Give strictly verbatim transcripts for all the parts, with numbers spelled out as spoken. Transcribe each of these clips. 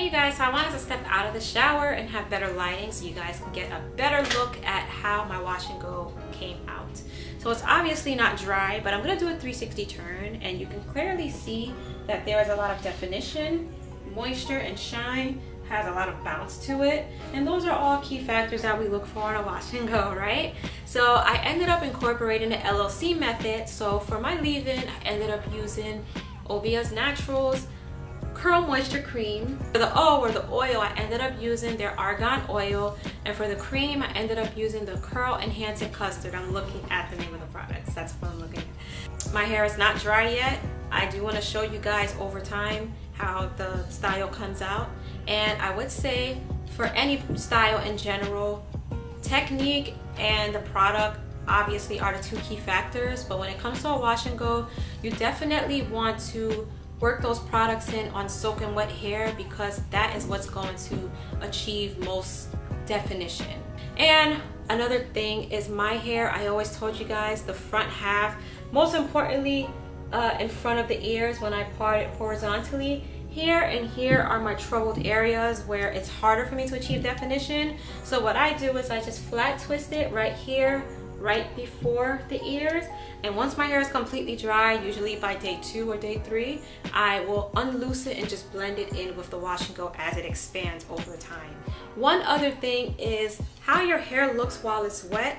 Hey you guys, so I wanted to step out of the shower and have better lighting so you guys can get a better look at how my Wash N' Go came out. So it's obviously not dry, but I'm going to do a three sixty turn and you can clearly see that there is a lot of definition, moisture, and shine. Has a lot of bounce to it, and those are all key factors that we look for in a Wash N' Go, right? So I ended up incorporating the L L C method. So for my leave-in, I ended up using Obia Naturals Curl Moisture Cream. For the O, or the oil, I ended up using their Argan Oil, and for the cream, I ended up using the Curl Enhancing Custard. I'm looking at the name of the products. That's what I'm looking at. My hair is not dry yet. I do want to show you guys over time how the style comes out, and I would say for any style in general, technique and the product obviously are the two key factors, but when it comes to a Wash N' Go, you definitely want to work those products in on soak and wet hair because that is what's going to achieve most definition. And another thing is my hair. I always told you guys the front half, most importantly Uh, in front of the ears when I part it horizontally. Here and here are my troubled areas where it's harder for me to achieve definition. So what I do is I just flat twist it right here, right before the ears. And once my hair is completely dry, usually by day two or day three, I will unloose it and just blend it in with the Wash N' Go as it expands over time. One other thing is how your hair looks while it's wet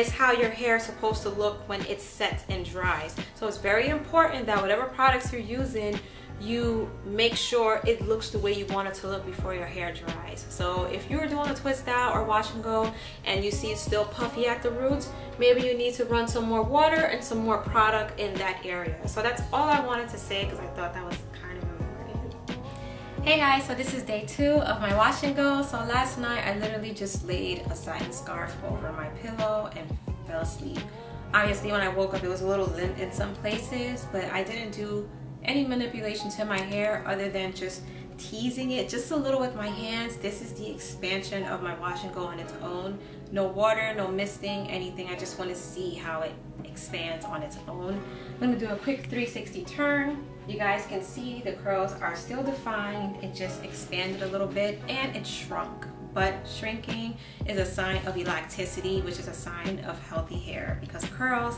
is how your hair is supposed to look when it sets and dries. So it's very important that whatever products you're using, you make sure it looks the way you want it to look before your hair dries. So if you're doing a twist out or Wash N' Go and you see it's still puffy at the roots, maybe you need to run some more water and some more product in that area. So that's all I wanted to say because I thought that was kind of important. Hey guys, so this is day two of my Wash N' Go. So last night I literally just laid a satin scarf over my pillow and fell asleep. Obviously when I woke up it was a little limp in some places, but I didn't do any manipulation to my hair other than just teasing it just a little with my hands. This is the expansion of my Wash N' Go on its own. No water, no misting, anything. I just want to see how it expands on its own. I'm going to do a quick three sixty turn. You guys can see the curls are still defined. It just expanded a little bit and it shrunk. But shrinking is a sign of elasticity, which is a sign of healthy hair, because curls,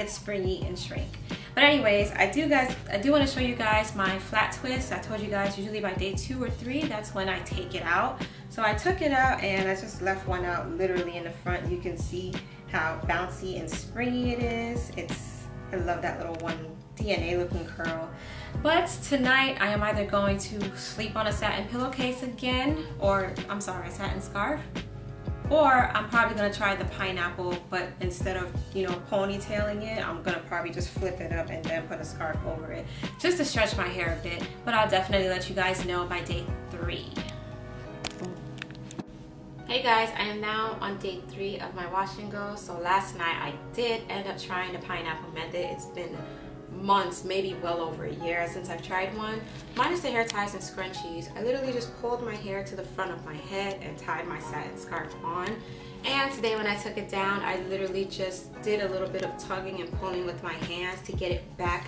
it's springy and shrink. But anyways, I do guys, I do want to show you guys my flat twist. I told you guys usually by day two or three, that's when I take it out. So I took it out and I just left one out literally in the front. You can see how bouncy and springy it is. It's, I love that little one D N A looking curl. But tonight I am either going to sleep on a satin pillowcase again, or I'm sorry, a satin scarf, or I'm probably gonna try the pineapple, but instead of, you know, ponytailing it, I'm gonna probably just flip it up and then put a scarf over it just to stretch my hair a bit. But I'll definitely let you guys know by day three. Hey guys, I am now on day three of my Wash N' Go. So last night I did end up trying the pineapple method. It's been months, maybe well over a year since I've tried one, minus the hair ties and scrunchies. I literally just pulled my hair to the front of my head and tied my satin scarf on. And today when I took it down, I literally just did a little bit of tugging and pulling with my hands to get it back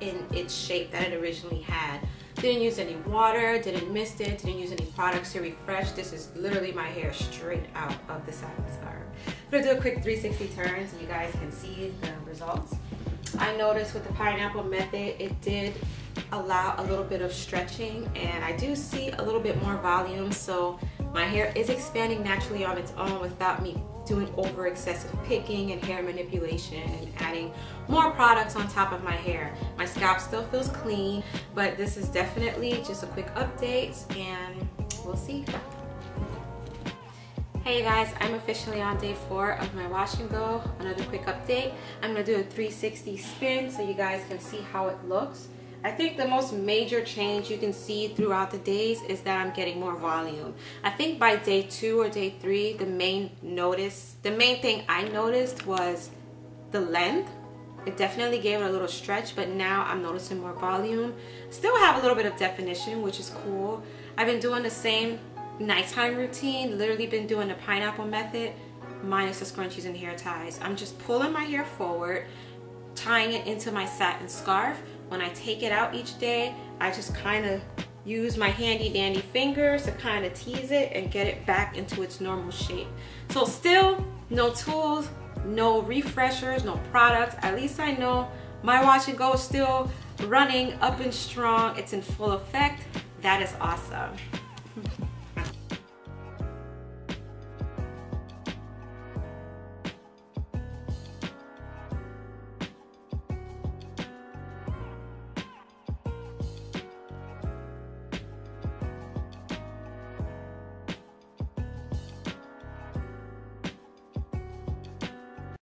in its shape that it originally had. Didn't use any water, didn't mist it, didn't use any products to refresh. This is literally my hair straight out of the satin scarf. I'm gonna do a quick three sixty turn so you guys can see the results. I noticed with the pineapple method, it did allow a little bit of stretching, and I do see a little bit more volume, so my hair is expanding naturally on its own without me doing over excessive picking and hair manipulation and adding more products on top of my hair. My scalp still feels clean, but this is definitely just a quick update and we'll see. Hey guys, I'm officially on day four of my Wash N' Go. Another quick update. I'm gonna do a three sixty spin so you guys can see how it looks. I think the most major change you can see throughout the days is that I'm getting more volume. I think by day two or day three, the main notice, the main thing I noticed was the length. It definitely gave it a little stretch, but now I'm noticing more volume. Still have a little bit of definition, which is cool. I've been doing the same nighttime routine, literally been doing the pineapple method minus the scrunchies and hair ties. I'm just pulling my hair forward, tying it into my satin scarf. When I take it out each day, I just kind of use my handy dandy fingers to kind of tease it and get it back into its normal shape. So still no tools, no refreshers, no products. At least I know my Wash N' Go is still running up and strong. It's in full effect. That is awesome.